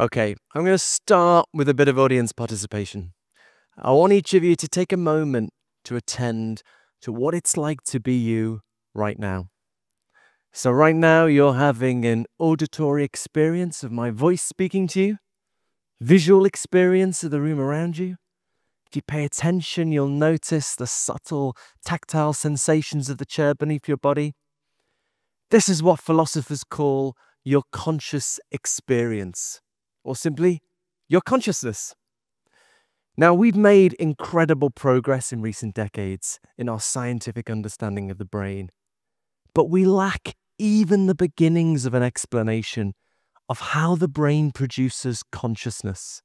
Okay, I'm going to start with a bit of audience participation. I want each of you to take a moment to attend to what it's like to be you right now. So right now you're having an auditory experience of my voice speaking to you, visual experience of the room around you. If you pay attention, you'll notice the subtle tactile sensations of the chair beneath your body. This is what philosophers call your conscious experience, or simply, your consciousness. Now, we've made incredible progress in recent decades in our scientific understanding of the brain, but we lack even the beginnings of an explanation of how the brain produces consciousness,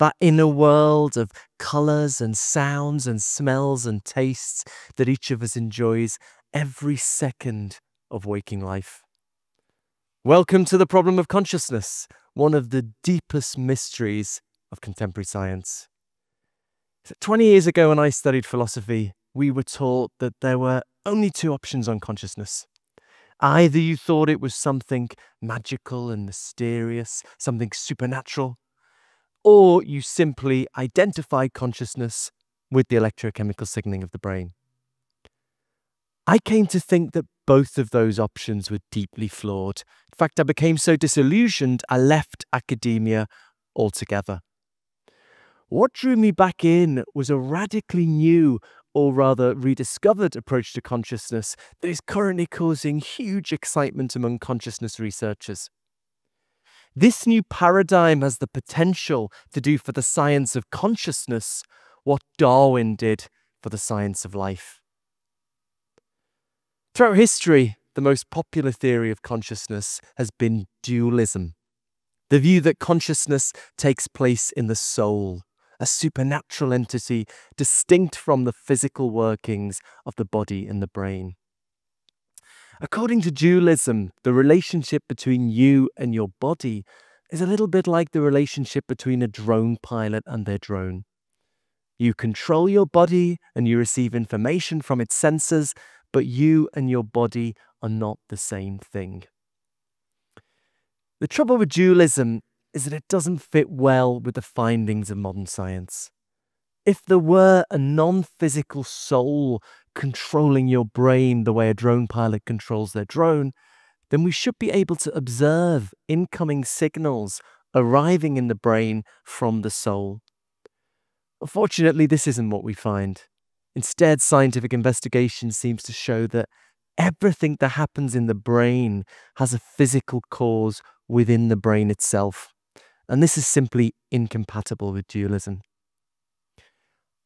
that inner world of colors and sounds and smells and tastes that each of us enjoys every second of waking life. Welcome to the problem of consciousness, one of the deepest mysteries of contemporary science. 20 years ago when I studied philosophy, we were taught that there were only two options on consciousness. Either you thought it was something magical and mysterious, something supernatural, or you simply identified consciousness with the electrochemical signaling of the brain. I came to think that both of those options were deeply flawed. In fact, I became so disillusioned, I left academia altogether. What drew me back in was a radically new, or rather rediscovered, approach to consciousness that is currently causing huge excitement among consciousness researchers. This new paradigm has the potential to do for the science of consciousness what Darwin did for the science of life. Throughout history, the most popular theory of consciousness has been dualism, the view that consciousness takes place in the soul, a supernatural entity distinct from the physical workings of the body and the brain. According to dualism, the relationship between you and your body is a little bit like the relationship between a drone pilot and their drone. You control your body and you receive information from its sensors, but you and your body are not the same thing. The trouble with dualism is that it doesn't fit well with the findings of modern science. If there were a non-physical soul controlling your brain the way a drone pilot controls their drone, then we should be able to observe incoming signals arriving in the brain from the soul. Unfortunately, this isn't what we find. Instead, scientific investigation seems to show that everything that happens in the brain has a physical cause within the brain itself, and this is simply incompatible with dualism.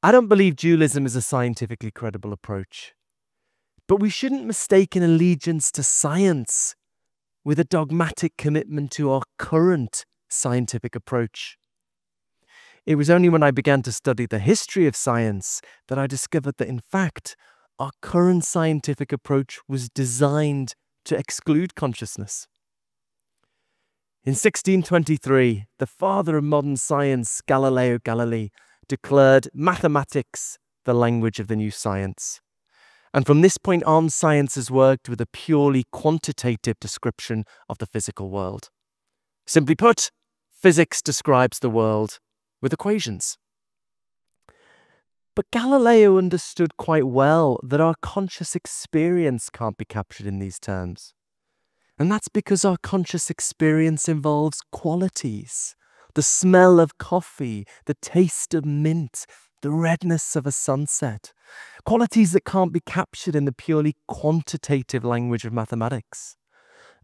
I don't believe dualism is a scientifically credible approach, but we shouldn't mistake an allegiance to science with a dogmatic commitment to our current scientific approach. It was only when I began to study the history of science that I discovered that, in fact, our current scientific approach was designed to exclude consciousness. In 1623, the father of modern science, Galileo Galilei, declared mathematics the language of the new science. And from this point on, science has worked with a purely quantitative description of the physical world. Simply put, physics describes the world with equations. But Galileo understood quite well that our conscious experience can't be captured in these terms. And that's because our conscious experience involves qualities, the smell of coffee, the taste of mint, the redness of a sunset, qualities that can't be captured in the purely quantitative language of mathematics.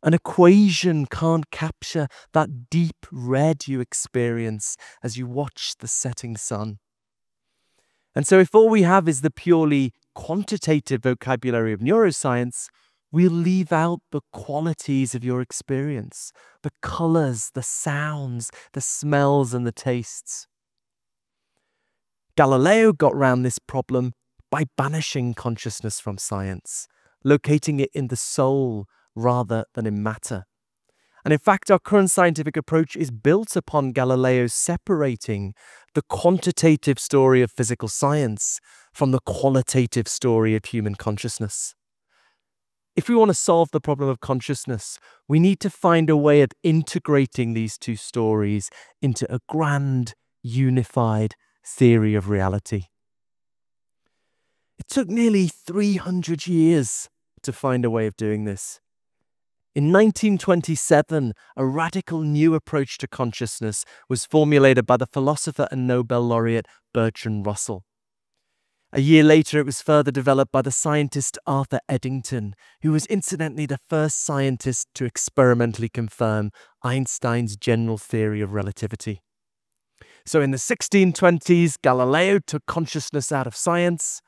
An equation can't capture that deep red you experience as you watch the setting sun. And so if all we have is the purely quantitative vocabulary of neuroscience, we'll leave out the qualities of your experience, the colours, the sounds, the smells and the tastes. Galileo got round this problem by banishing consciousness from science, locating it in the soul rather than in matter. And in fact, our current scientific approach is built upon Galileo separating the quantitative story of physical science from the qualitative story of human consciousness. If we want to solve the problem of consciousness, we need to find a way of integrating these two stories into a grand, unified theory of reality. It took nearly 300 years to find a way of doing this. In 1927, a radical new approach to consciousness was formulated by the philosopher and Nobel laureate Bertrand Russell. A year later, it was further developed by the scientist Arthur Eddington, who was incidentally the first scientist to experimentally confirm Einstein's general theory of relativity. So in the 1620s, Galileo took consciousness out of science.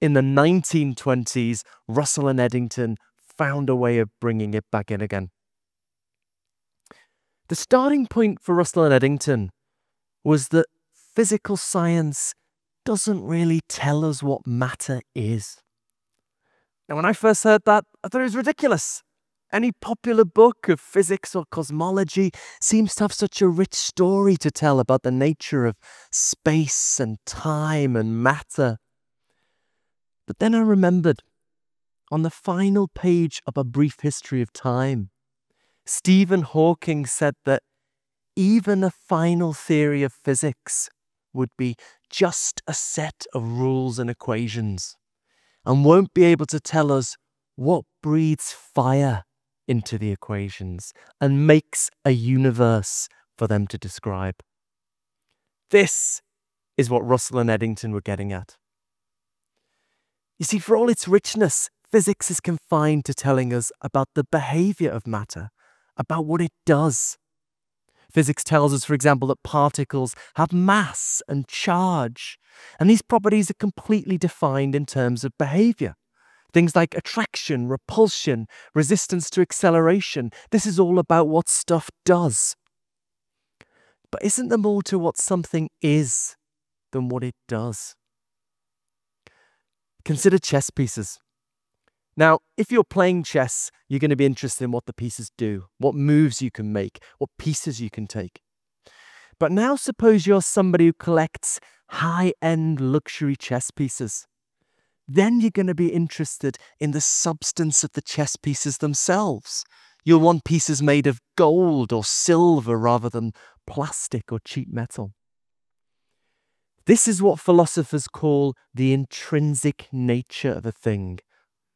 In the 1920s, Russell and Eddington found a way of bringing it back in again. The starting point for Russell and Eddington was that physical science doesn't really tell us what matter is. Now, when I first heard that, I thought it was ridiculous. Any popular book of physics or cosmology seems to have such a rich story to tell about the nature of space and time and matter. But then I remembered, on the final page of A Brief History of Time, Stephen Hawking said that even a final theory of physics would be just a set of rules and equations, and won't be able to tell us what breathes fire into the equations and makes a universe for them to describe. This is what Russell and Eddington were getting at. You see, for all its richness, physics is confined to telling us about the behaviour of matter, about what it does. Physics tells us, for example, that particles have mass and charge, and these properties are completely defined in terms of behaviour. Things like attraction, repulsion, resistance to acceleration, this is all about what stuff does. But isn't there more to what something is than what it does? Consider chess pieces. Now, if you're playing chess, you're going to be interested in what the pieces do, what moves you can make, what pieces you can take. But now suppose you're somebody who collects high-end luxury chess pieces. Then you're going to be interested in the substance of the chess pieces themselves. You'll want pieces made of gold or silver rather than plastic or cheap metal. This is what philosophers call the intrinsic nature of a thing.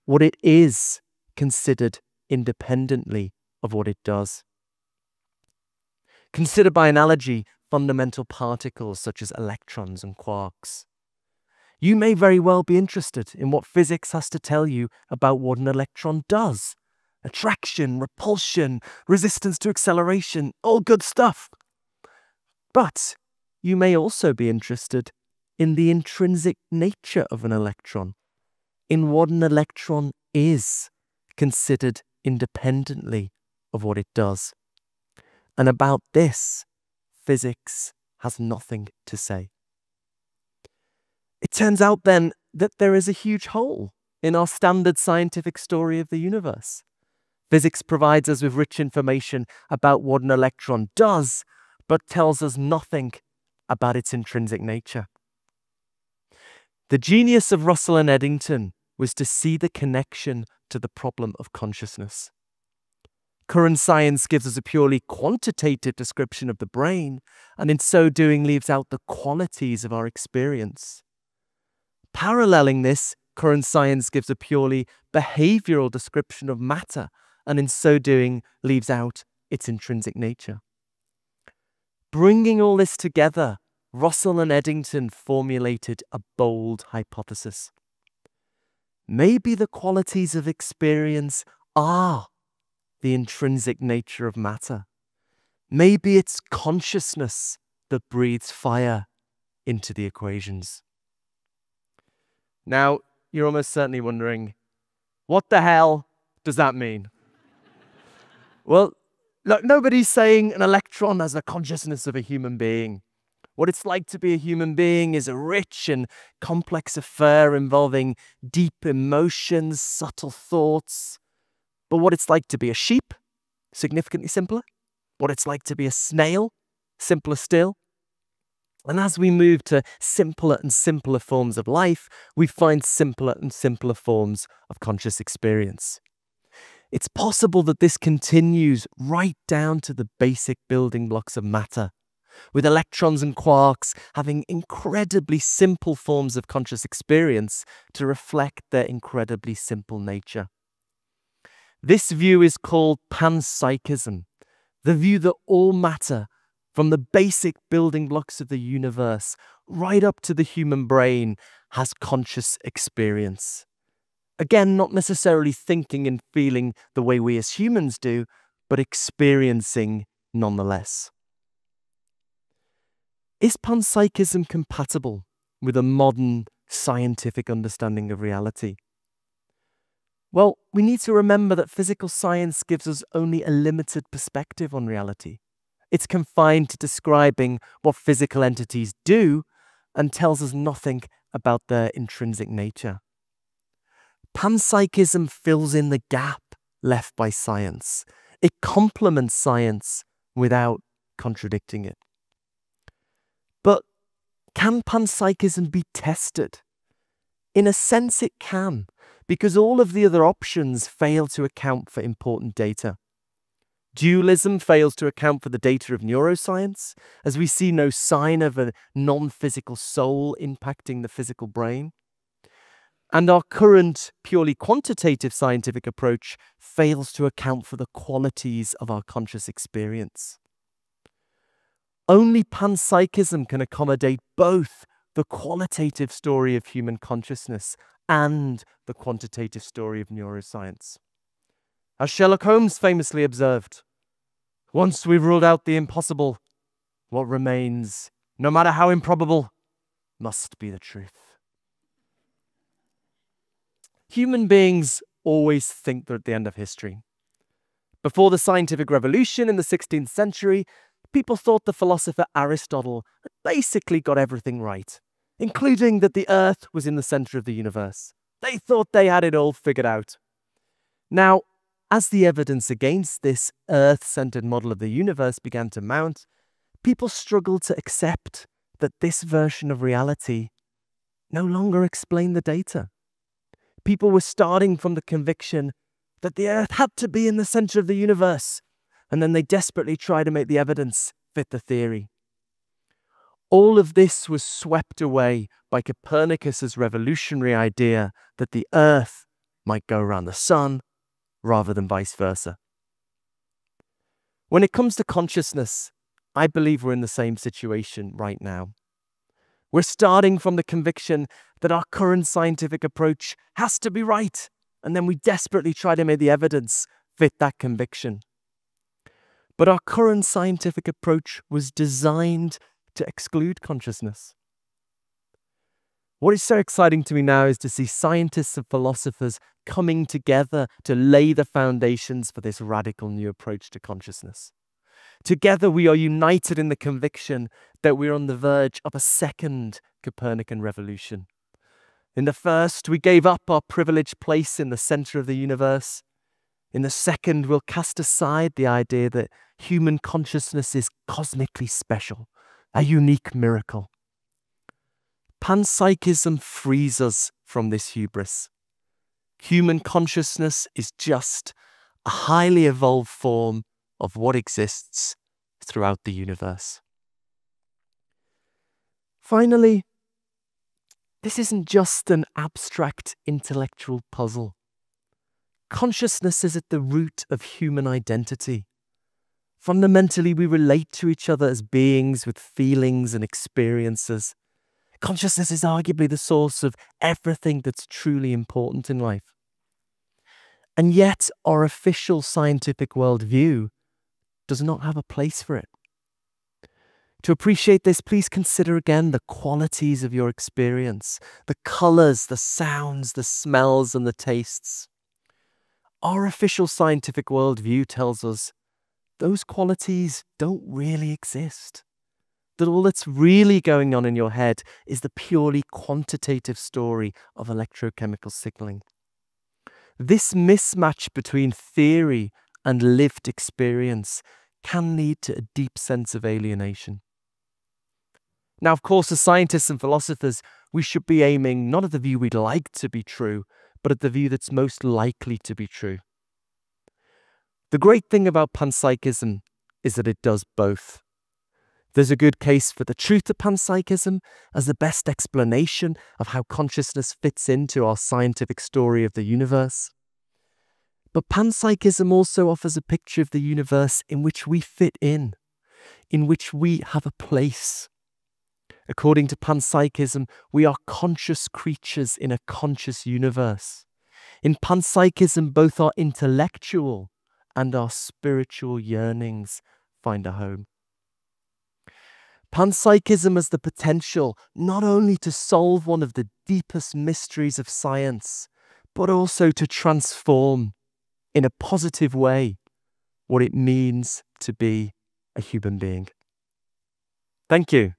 What it is, considered independently of what it does. Consider by analogy fundamental particles such as electrons and quarks. You may very well be interested in what physics has to tell you about what an electron does. Attraction, repulsion, resistance to acceleration, all good stuff. But you may also be interested in the intrinsic nature of an electron, in what an electron is, considered independently of what it does. And about this, physics has nothing to say. It turns out then that there is a huge hole in our standard scientific story of the universe. Physics provides us with rich information about what an electron does, but tells us nothing about its intrinsic nature. The genius of Russell and Eddington was to see the connection to the problem of consciousness. Current science gives us a purely quantitative description of the brain, and in so doing leaves out the qualities of our experience. Paralleling this, current science gives a purely behavioural description of matter, and in so doing leaves out its intrinsic nature. Bringing all this together, Russell and Eddington formulated a bold hypothesis. Maybe the qualities of experience are the intrinsic nature of matter. Maybe it's consciousness that breathes fire into the equations. Now, you're almost certainly wondering, what the hell does that mean? Well, look, nobody's saying an electron has the consciousness of a human being. What it's like to be a human being is a rich and complex affair involving deep emotions, subtle thoughts. But what it's like to be a sheep? Significantly simpler. What it's like to be a snail? Simpler still. And as we move to simpler and simpler forms of life, we find simpler and simpler forms of conscious experience. It's possible that this continues right down to the basic building blocks of matter, with electrons and quarks having incredibly simple forms of conscious experience to reflect their incredibly simple nature. This view is called panpsychism, the view that all matter, from the basic building blocks of the universe right up to the human brain, has conscious experience. Again, not necessarily thinking and feeling the way we as humans do, but experiencing nonetheless. Is panpsychism compatible with a modern scientific understanding of reality? Well, we need to remember that physical science gives us only a limited perspective on reality. It's confined to describing what physical entities do and tells us nothing about their intrinsic nature. Panpsychism fills in the gap left by science. It complements science without contradicting it. But can panpsychism be tested? In a sense it can, because all of the other options fail to account for important data. Dualism fails to account for the data of neuroscience, as we see no sign of a non-physical soul impacting the physical brain. And our current purely quantitative scientific approach fails to account for the qualities of our conscious experience. Only panpsychism can accommodate both the qualitative story of human consciousness and the quantitative story of neuroscience. As Sherlock Holmes famously observed, "Once we've ruled out the impossible, what remains, no matter how improbable, must be the truth." Human beings always think they're at the end of history. Before the scientific revolution in the 16th century, people thought the philosopher Aristotle had basically got everything right, including that the Earth was in the center of the universe. They thought they had it all figured out. Now, as the evidence against this Earth-centered model of the universe began to mount, people struggled to accept that this version of reality no longer explained the data. People were starting from the conviction that the Earth had to be in the center of the universe, and then they desperately tried to make the evidence fit the theory. All of this was swept away by Copernicus's revolutionary idea that the Earth might go around the sun rather than vice versa. When it comes to consciousness, I believe we're in the same situation right now. We're starting from the conviction that our current scientific approach has to be right, and then we desperately try to make the evidence fit that conviction. But our current scientific approach was designed to exclude consciousness. What is so exciting to me now is to see scientists and philosophers coming together to lay the foundations for this radical new approach to consciousness. Together we are united in the conviction that we're on the verge of a second Copernican revolution. In the first, we gave up our privileged place in the center of the universe. In the second, we'll cast aside the idea that human consciousness is cosmically special, a unique miracle. Panpsychism frees us from this hubris. Human consciousness is just a highly evolved form of what exists throughout the universe. Finally, this isn't just an abstract intellectual puzzle. Consciousness is at the root of human identity. Fundamentally, we relate to each other as beings with feelings and experiences. Consciousness is arguably the source of everything that's truly important in life. And yet, our official scientific worldview does not have a place for it. To appreciate this, please consider again the qualities of your experience, the colors, the sounds, the smells, and the tastes. Our official scientific worldview tells us those qualities don't really exist, that all that's really going on in your head is the purely quantitative story of electrochemical signaling. This mismatch between theory and lived experience can lead to a deep sense of alienation. Now, of course, as scientists and philosophers, we should be aiming not at the view we'd like to be true, but at the view that's most likely to be true. The great thing about panpsychism is that it does both. There's a good case for the truth of panpsychism as the best explanation of how consciousness fits into our scientific story of the universe. But panpsychism also offers a picture of the universe in which we fit in which we have a place. According to panpsychism, we are conscious creatures in a conscious universe. In panpsychism, both our intellectual and our spiritual yearnings find a home. Panpsychism has the potential not only to solve one of the deepest mysteries of science, but also to transform, in a positive way, what it means to be a human being. Thank you.